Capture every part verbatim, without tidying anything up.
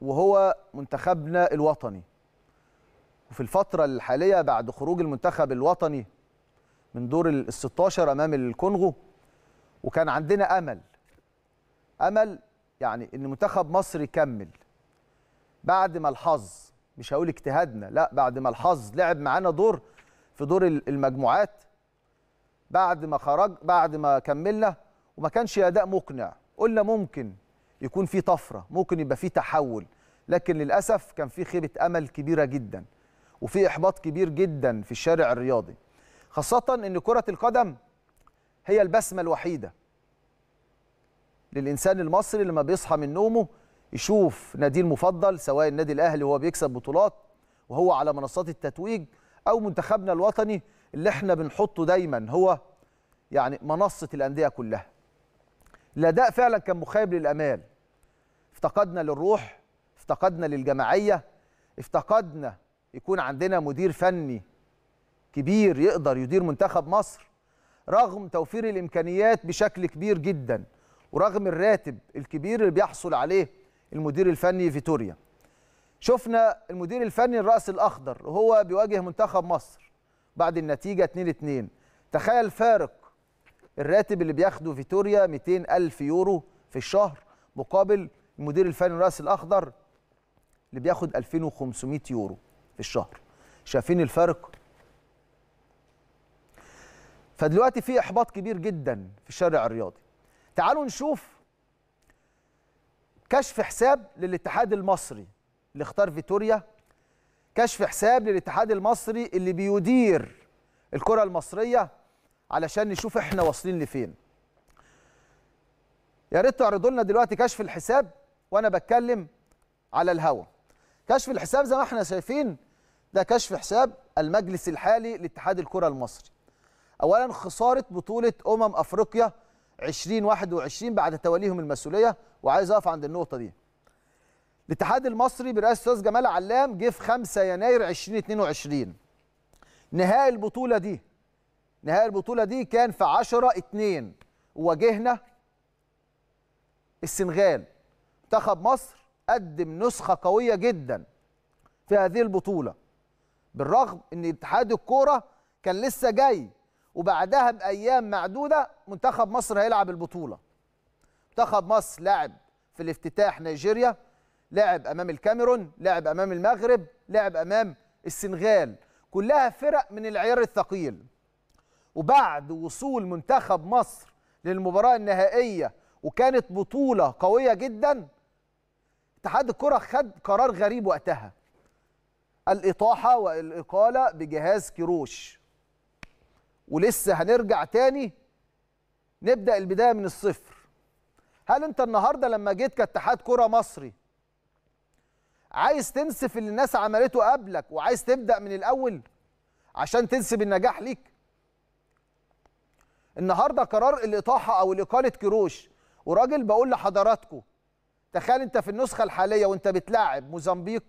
وهو منتخبنا الوطني. وفي الفترة الحالية بعد خروج المنتخب الوطني من دور ال ستاشر أمام الكونغو، وكان عندنا أمل أمل يعني إن منتخب مصر يكمل بعد ما الحظ، مش هقول اجتهادنا، لا، بعد ما الحظ لعب معانا دور في دور المجموعات، بعد ما خرج بعد ما كملنا وما كانش أداء مقنع، قلنا ممكن يكون في طفرة، ممكن يبقى في تحول، لكن للأسف كان في خيبة أمل كبيرة جدا وفي إحباط كبير جدا في الشارع الرياضي، خاصة إن كرة القدم هي البسمة الوحيدة للإنسان المصري لما بيصحى من نومه يشوف ناديه المفضل، سواء النادي الأهلي وهو بيكسب بطولات وهو على منصات التتويج، أو منتخبنا الوطني اللي احنا بنحطه دايما هو يعني منصة الأندية كلها. الأداء فعلا كان مخيب للأمال، افتقدنا للروح، افتقدنا للجماعية، افتقدنا يكون عندنا مدير فني كبير يقدر يدير منتخب مصر رغم توفير الإمكانيات بشكل كبير جدا، ورغم الراتب الكبير اللي بيحصل عليه المدير الفني فيتوريا. شفنا المدير الفني الرأس الأخضر وهو بيواجه منتخب مصر بعد النتيجة اتنين اتنين، تخيل فارق الراتب اللي بياخده فيتوريا مئتين ألف يورو في الشهر مقابل المدير الفني الرأس الأخضر اللي بياخد ألفين وخمسمائة يورو في الشهر. شايفين الفرق؟ فدلوقتي في إحباط كبير جدا في الشارع الرياضي. تعالوا نشوف كشف حساب للاتحاد المصري اللي اختار فيتوريا، كشف حساب للاتحاد المصري اللي بيدير الكرة المصرية، علشان نشوف احنا واصلين لفين. يا ريت تعرضوا لنا دلوقتي كشف الحساب وانا بتكلم على الهوا. كشف الحساب زي ما احنا شايفين ده كشف حساب المجلس الحالي لاتحاد الكرة المصري. اولا خسارة بطولة امم افريقيا ألفين وواحد وعشرين بعد توليهم المسؤولية، وعايز اقف عند النقطة دي. الاتحاد المصري برئاسة الاستاذ جمال علام جه في خمسة يناير ألفين واتنين وعشرين. نهائي البطولة دي نهائي البطولة دي كان في عشرة اتنين، وواجهنا السنغال. منتخب مصر قدم نسخة قوية جدا في هذه البطولة، بالرغم ان اتحاد الكرة كان لسه جاي، وبعدها بأيام معدودة منتخب مصر هيلعب البطولة. منتخب مصر لعب في الافتتاح نيجيريا، لعب امام الكاميرون، لعب امام المغرب، لعب امام السنغال، كلها فرق من العيار الثقيل. وبعد وصول منتخب مصر للمباراة النهائية وكانت بطولة قوية جدا، اتحاد الكرة خد قرار غريب وقتها، الإطاحة والإقالة بجهاز كيروش. ولسه هنرجع تاني نبدأ البداية من الصفر. هل انت النهاردة لما جيت كاتحاد كرة مصري عايز تنسف اللي الناس عملته قبلك وعايز تبدأ من الأول عشان تنسب النجاح ليك؟ النهارده قرار الاطاحه او الاقاله كيروش، وراجل بقول لحضراتكم تخيل انت في النسخه الحاليه وانت بتلاعب موزمبيق،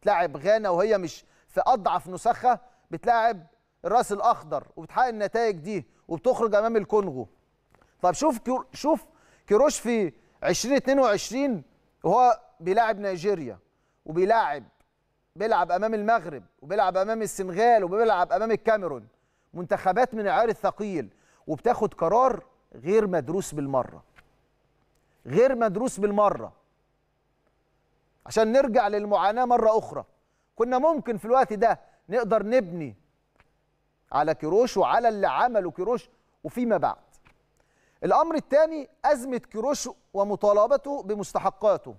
بتلاعب غانا وهي مش في اضعف نسخها، بتلاعب الراس الاخضر وبتحقق النتائج دي وبتخرج امام الكونغو. طب شوف كير... شوف كيروش في ألفين واتنين وعشرين وهو بيلاعب نيجيريا، وبيلاعب بيلعب امام المغرب، وبيلعب امام السنغال، وبيلعب امام الكاميرون، منتخبات من العيار الثقيل، وبتاخد قرار غير مدروس بالمرة غير مدروس بالمرة عشان نرجع للمعاناة مرة أخرى. كنا ممكن في الوقت ده نقدر نبني على كيروش وعلى اللي عمله كيروش وفيما بعد. الأمر الثاني أزمة كيروش ومطالبته بمستحقاته.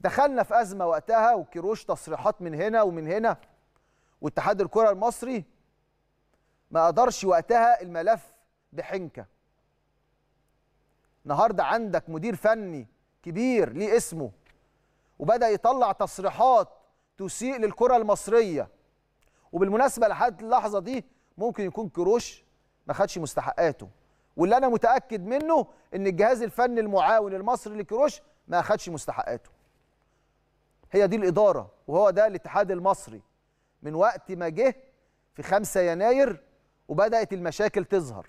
دخلنا في أزمة وقتها، وكيروش تصريحات من هنا ومن هنا، واتحاد الكرة المصري ما قدرش وقتها الملف بحنكة. النهارده عندك مدير فني كبير ليه اسمه، وبدأ يطلع تصريحات تسيء للكرة المصرية. وبالمناسبة لحد اللحظة دي ممكن يكون كيروش ما خدش مستحقاته، واللي أنا متأكد منه إن الجهاز الفني المعاون المصري لكيروش ما خدش مستحقاته. هي دي الإدارة، وهو ده الاتحاد المصري من وقت ما جه في خمسة يناير وبدأت المشاكل تظهر.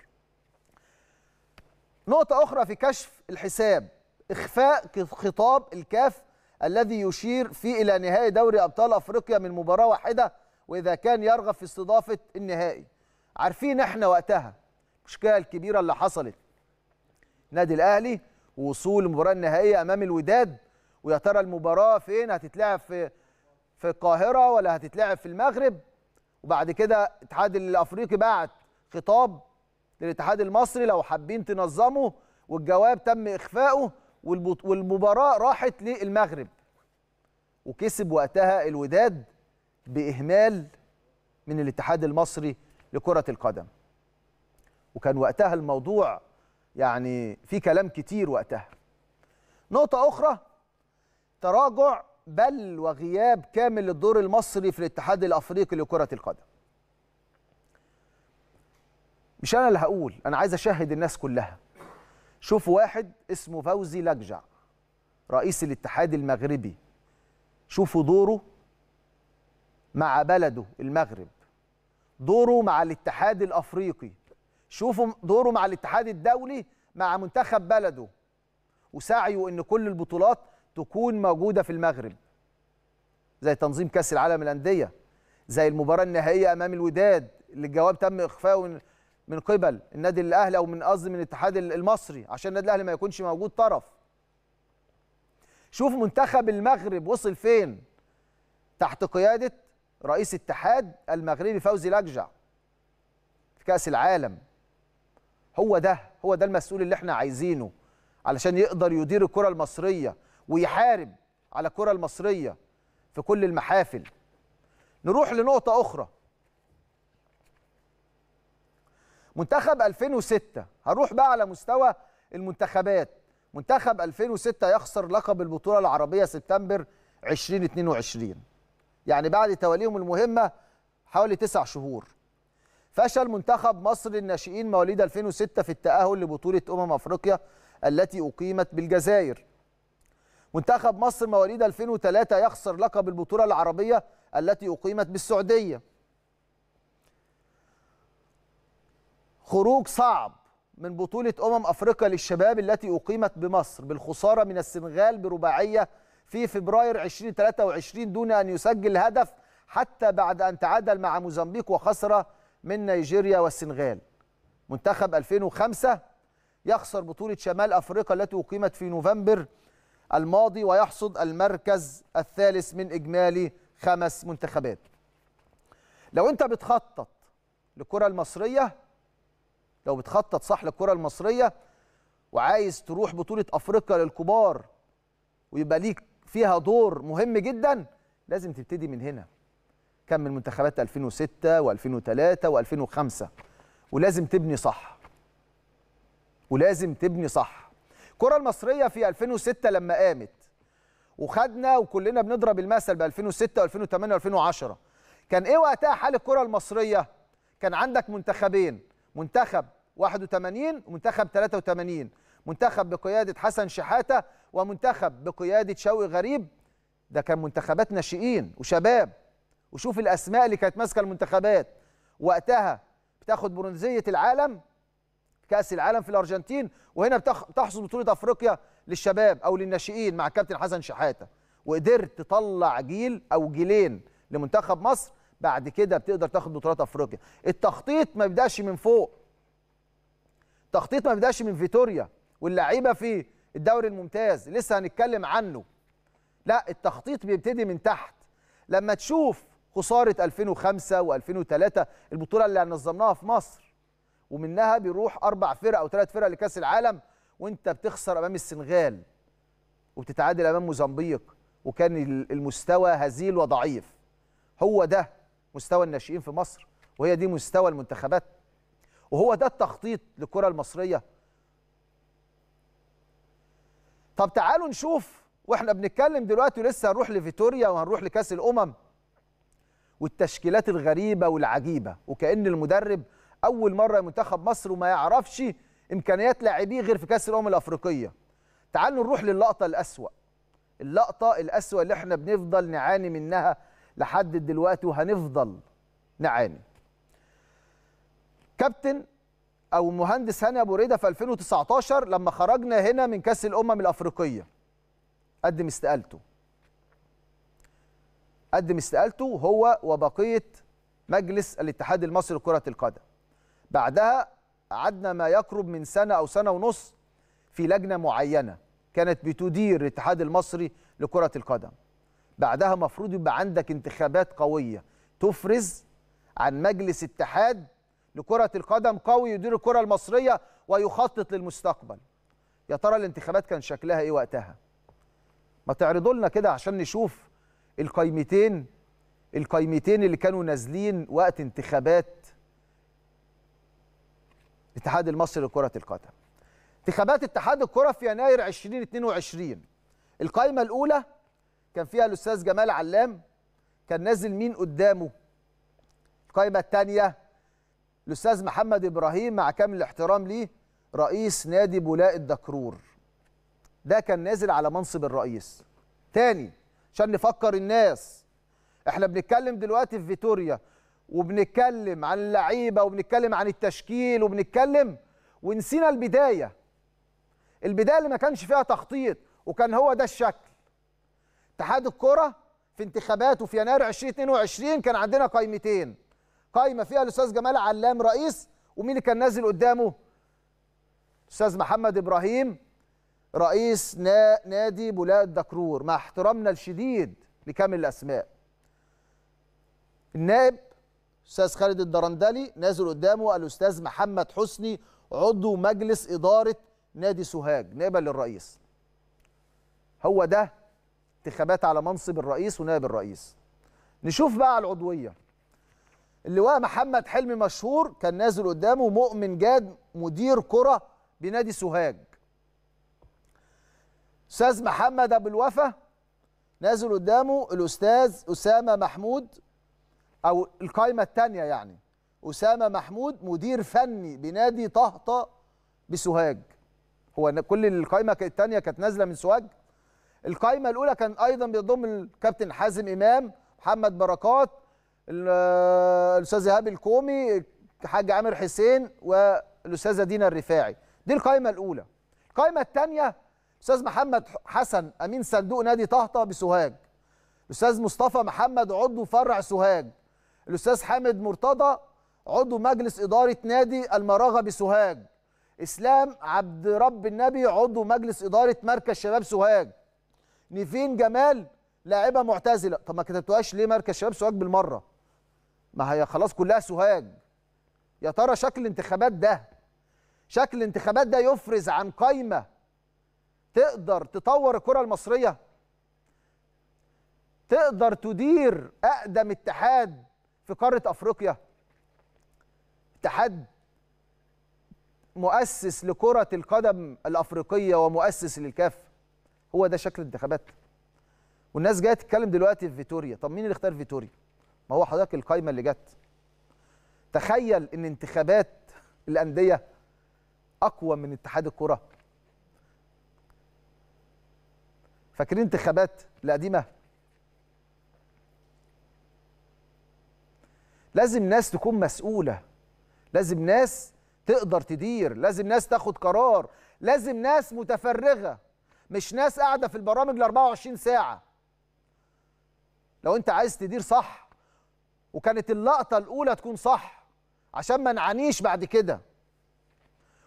نقطة أخرى في كشف الحساب، إخفاء خطاب الكاف الذي يشير فيه إلى نهائي دوري أبطال أفريقيا من مباراة واحدة، وإذا كان يرغب في استضافة النهائي. عارفين احنا وقتها المشكلة الكبيرة اللي حصلت نادي الأهلي ووصول المباراة النهائية أمام الوداد، ويا ترى المباراة فين؟ هتتلعب في في القاهرة ولا هتتلعب في المغرب؟ وبعد كده الاتحاد الأفريقي بعت خطاب للاتحاد المصري لو حابين تنظموا، والجواب تم إخفائه، والمباراة راحت للمغرب، وكسب وقتها الوداد بإهمال من الاتحاد المصري لكرة القدم. وكان وقتها الموضوع يعني في كلام كتير وقتها. نقطة أخرى، تراجع بل وغياب كامل للدور المصري في الاتحاد الأفريقي لكرة القدم. مش أنا اللي هقول، أنا عايز أشهد الناس كلها. شوف واحد اسمه فوزي لقجع رئيس الاتحاد المغربي، شوفوا دوره مع بلده المغرب، دوره مع الاتحاد الأفريقي، شوفوا دوره مع الاتحاد الدولي مع منتخب بلده، وسعيه إن كل البطولات تكون موجودة في المغرب، زي تنظيم كأس العالم الأندية، زي المباراة النهائية أمام الوداد اللي الجواب تم إخفائه من قبل النادي الأهلي، أو من قصدي من الاتحاد المصري عشان النادي الأهلي ما يكونش موجود طرف. شوف منتخب المغرب وصل فين تحت قيادة رئيس اتحاد المغربي فوزي لقجع في كأس العالم. هو ده هو ده المسؤول اللي احنا عايزينه علشان يقدر يدير الكرة المصرية ويحارب على الكرة المصرية في كل المحافل. نروح لنقطة أخرى، منتخب ألفين وستة. هروح بقى على مستوى المنتخبات. منتخب ألفين وستة يخسر لقب البطولة العربية سبتمبر ألفين واثنين وعشرين، يعني بعد توليهم المهمة حوالي تسع شهور. فشل منتخب مصر الناشئين مواليد ألفين وستة في التأهل لبطولة أمم افريقيا التي أقيمت بالجزائر. منتخب مصر مواليد ألفين وثلاثة يخسر لقب البطولة العربية التي أقيمت بالسعودية. خروج صعب من بطولة أمم أفريقيا للشباب التي أقيمت بمصر بالخسارة من السنغال برباعية في فبراير ألفين وثلاثة وعشرين دون أن يسجل هدف حتى بعد أن تعادل مع موزمبيق وخسر من نيجيريا والسنغال. منتخب ألفين وخمسة يخسر بطولة شمال أفريقيا التي أقيمت في نوفمبر الماضي ويحصد المركز الثالث من إجمالي خمس منتخبات. لو أنت بتخطط للكرة المصرية، لو بتخطط صح للكرة المصرية وعايز تروح بطولة أفريقيا للكبار ويبقى ليك فيها دور مهم جدا، لازم تبتدي من هنا. كم من منتخبات ألفين وستة وألفين وثلاثة وألفين وخمسة، ولازم تبني صح ولازم تبني صح. الكرة المصرية في ألفين وستة لما قامت وخدنا وكلنا بنضرب المثل ب ألفين وستة وألفين وثمانية وألفين وعشرة، كان إيه وقتها حال الكرة المصرية؟ كان عندك منتخبين، منتخب واحد وثمانين ومنتخب ثلاثة وثمانين، منتخب بقيادة حسن شحاتة ومنتخب بقيادة شوقي غريب. ده كان منتخبات ناشئين وشباب. وشوف الأسماء اللي كانت ماسكة المنتخبات وقتها، بتاخد برونزية العالم كأس العالم في الأرجنتين، وهنا بتحصل بطولة أفريقيا للشباب أو للناشئين مع كابتن حسن شحاتة، وقدرت تطلع جيل أو جيلين لمنتخب مصر. بعد كده بتقدر تاخد بطولات أفريقيا. التخطيط ما بدأش من فوق، التخطيط ما بدأش من فيتوريا واللعيبة في الدوري الممتاز، لسه هنتكلم عنه. لا، التخطيط بيبتدي من تحت. لما تشوف خسارة ألفين وخمسة وألفين وثلاثة، البطولة اللي نظمناها في مصر ومنها بيروح أربع فرق أو ثلاث فرق لكأس العالم، وأنت بتخسر أمام السنغال وبتتعادل أمام موزمبيق، وكان المستوى هزيل وضعيف. هو ده مستوى الناشئين في مصر، وهي دي مستوى المنتخبات، وهو ده التخطيط للكرة المصرية. طب تعالوا نشوف، واحنا بنتكلم دلوقتي لسه هنروح لفيتوريا وهنروح لكأس الأمم، والتشكيلات الغريبة والعجيبة، وكأن المدرب أول مرة منتخب مصر وما يعرفش إمكانيات لاعبيه غير في كأس الأمم الأفريقية. تعالوا نروح للقطة الأسوأ، اللقطة الأسوأ اللي احنا بنفضل نعاني منها لحد دلوقتي وهنفضل نعاني. كابتن او مهندس هاني ابو ريدة في ألفين وتسعة عشر لما خرجنا هنا من كاس الامم الافريقيه قدم استقالته، قدم استقالته هو وبقية مجلس الاتحاد المصري لكرة القدم. بعدها قعدنا ما يقرب من سنة أو سنة ونص في لجنة معينة كانت بتدير الاتحاد المصري لكرة القدم. بعدها مفروض يبقى عندك انتخابات قوية تفرز عن مجلس اتحاد لكرة القدم قوي يدير الكرة المصرية ويخطط للمستقبل. يا ترى الانتخابات كان شكلها ايه وقتها؟ ما تعرضوا لنا كده عشان نشوف القيمتين القيمتين اللي كانوا نازلين وقت انتخابات الاتحاد المصري لكرة القدم. انتخابات اتحاد الكرة في يناير ألفين واثنين وعشرين. القائمة الأولى كان فيها الأستاذ جمال علام، كان نازل مين قدامه؟ القائمة الثانية الأستاذ محمد إبراهيم مع كامل الاحترام ليه رئيس نادي بولاء الدكرور. ده كان نازل على منصب الرئيس. تاني عشان نفكر الناس، احنا بنتكلم دلوقتي في فيتوريا وبنتكلم عن اللعيبة وبنتكلم عن التشكيل وبنتكلم ونسينا البداية. البداية اللي ما كانش فيها تخطيط وكان هو ده الشكل. اتحاد الكرة في انتخاباته في يناير ألفين واثنين وعشرين كان عندنا قائمتين، قائمة فيها الأستاذ جمال علام رئيس، ومين اللي كان نازل قدامه؟ الأستاذ محمد إبراهيم رئيس نادي بولاء الدكرور مع احترامنا الشديد لكامل الأسماء. النائب الأستاذ خالد الدرندلي، نازل قدامه الأستاذ محمد حسني عضو مجلس إدارة نادي سوهاج نائبا للرئيس. هو ده انتخابات على منصب الرئيس ونائب الرئيس. نشوف بقى على العضوية. اللواء محمد حلمي مشهور، كان نازل قدامه مؤمن جاد مدير كرة بنادي سوهاج. أستاذ محمد أبو الوفا، نازل قدامه الأستاذ أسامة محمود أو القائمة الثانية يعني أسامة محمود مدير فني بنادي طهطة بسوهاج. هو كل القائمة الثانية كانت نازلة من سوهاج. القائمة الأولى كان أيضا بيضم الكابتن حازم إمام، محمد بركات، الأستاذ إيهاب الكومي، حاج عامر حسين، والأستاذة دينا الرفاعي. دي القائمة الأولى. القائمة الثانية الأستاذ محمد حسن أمين صندوق نادي طهطة بسوهاج، الأستاذ مصطفى محمد عضو فرع سوهاج، الأستاذ حامد مرتضى عضو مجلس إدارة نادي المراغة بسوهاج، إسلام عبد رب النبي عضو مجلس إدارة مركز شباب سوهاج، نيفين جمال لاعبة معتزلة. طب ما كتبتوهاش ليه مركز شباب سوهاج بالمرة؟ ما هي خلاص كلها سوهاج. يا ترى شكل الانتخابات ده شكل الانتخابات ده يفرز عن قايمة تقدر تطور الكرة المصرية، تقدر تدير أقدم اتحاد في قارة أفريقيا، اتحاد مؤسس لكرة القدم الأفريقية ومؤسس للكاف. هو ده شكل الانتخابات. والناس جايه تتكلم دلوقتي في فيتوريا. طب مين اللي اختار فيتوريا؟ ما هو حضرتك القايمة اللي جت. تخيل إن انتخابات الأندية أقوى من اتحاد الكرة. فاكرين انتخابات القديمة؟ لازم ناس تكون مسؤولة، لازم ناس تقدر تدير، لازم ناس تاخد قرار، لازم ناس متفرغة، مش ناس قاعدة في البرامج ال أربعة وعشرين ساعة. لو أنت عايز تدير صح، وكانت اللقطة الأولى تكون صح عشان ما نعانيش بعد كده.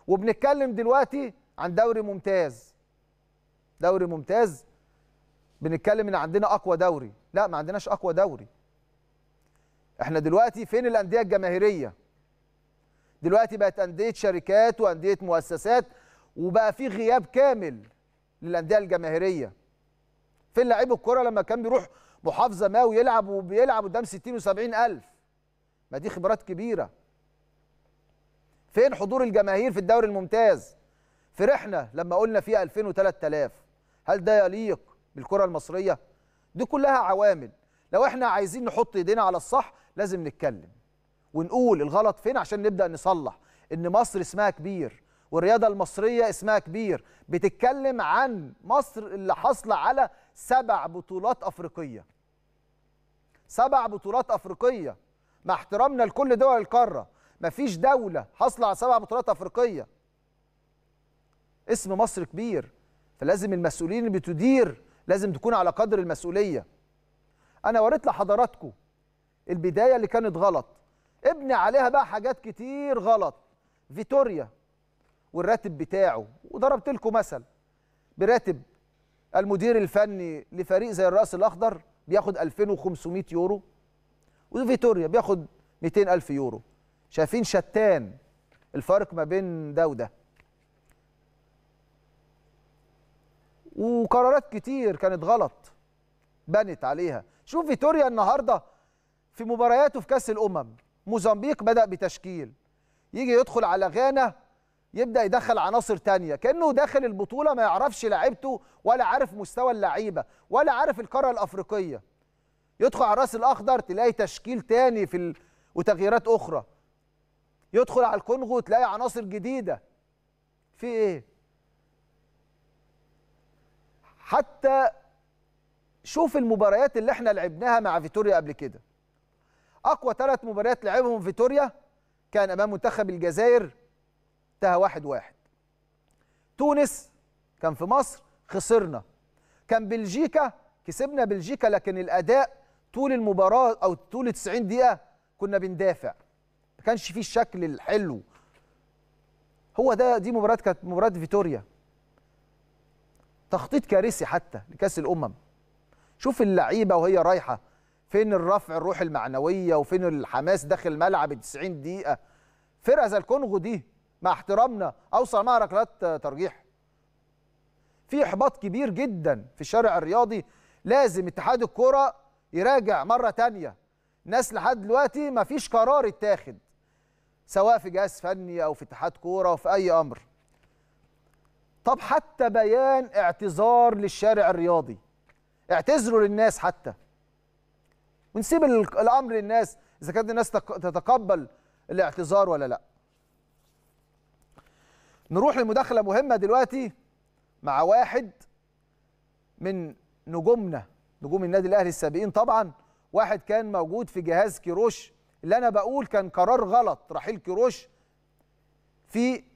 وبنتكلم دلوقتي عن دوري ممتاز. دوري ممتاز بنتكلم إن عندنا أقوى دوري. لا، ما عندناش أقوى دوري. احنا دلوقتي فين الانديه الجماهيريه؟ دلوقتي بقت انديه شركات وانديه مؤسسات، وبقى في غياب كامل للانديه الجماهيريه. فين لعيب الكره لما كان بيروح محافظه ما ويلعب وبيلعب قدام ستين وسبعين ألف؟ ما دي خبرات كبيره. فين حضور الجماهير في الدوري الممتاز؟ فرحنا لما قلنا فيها ألفين وثلاثة آلاف. هل ده يليق بالكره المصريه؟ دي كلها عوامل. لو احنا عايزين نحط ايدينا على الصح لازم نتكلم ونقول الغلط فين عشان نبدأ نصلح. ان مصر اسمها كبير والرياضة المصرية اسمها كبير. بتتكلم عن مصر اللي حاصلة على سبع بطولات افريقية. سبع بطولات افريقية مع احترامنا لكل دول القارة، مفيش دولة حاصلة على سبع بطولات افريقية. اسم مصر كبير، فلازم المسؤولين اللي بتدير لازم تكون على قدر المسؤولية. انا وريت لحضراتكم البدايه اللي كانت غلط، ابني عليها بقى حاجات كتير غلط. فيتوريا والراتب بتاعه، وضربت لكم مثل براتب المدير الفني لفريق زي الراس الاخضر بياخد ألفين وخمسمائة يورو، وفيتوريا بياخد مئتين ألف يورو. شايفين شتان الفرق ما بين ده وده. وقرارات كتير كانت غلط بنت عليها. شوف فيتوريا النهارده في مبارياته في كاس الامم، موزمبيق بدأ بتشكيل، يجي يدخل على غانا يبدأ يدخل عناصر تانية، كأنه داخل البطولة ما يعرفش لعيبته ولا عارف مستوى اللعيبة ولا عارف القارة الأفريقية. يدخل على الراس الأخضر تلاقي تشكيل تاني في ال... وتغييرات أخرى. يدخل على الكونغو تلاقي عناصر جديدة. في إيه؟ حتى شوف المباريات اللي احنا لعبناها مع فيتوريا قبل كده. أقوى ثلاث مباريات لعبهم فيتوريا كان أمام منتخب الجزائر انتهى واحد واحد. تونس كان في مصر خسرنا. كان بلجيكا كسبنا بلجيكا، لكن الأداء طول المباراة أو طول تسعين دقيقة كنا بندافع. ما كانش فيه الشكل الحلو. هو ده دي مباراة كانت مباراة فيتوريا. تخطيط كارثي حتى لكأس الأمم. شوف اللعيبة وهي رايحة فين، الرفع الروح المعنويه وفين الحماس داخل الملعب تسعين دقيقه. فرقه زي الكونغو دي مع احترامنا اوصل معها ركلات ترجيح. في احباط كبير جدا في الشارع الرياضي، لازم اتحاد الكره يراجع مره ثانيه. الناس لحد دلوقتي ما فيش قرار اتاخد، سواء في جهاز فني او في اتحاد كوره او في اي امر. طب حتى بيان اعتذار للشارع الرياضي، اعتذروا للناس حتى، ونسيب الامر للناس اذا كانت الناس تتقبل الاعتذار ولا لا. نروح لمداخله مهمه دلوقتي مع واحد من نجومنا، نجوم النادي الاهلي السابقين طبعا، واحد كان موجود في جهاز كيروش، اللي انا بقول كان قرار غلط رحيل كيروش في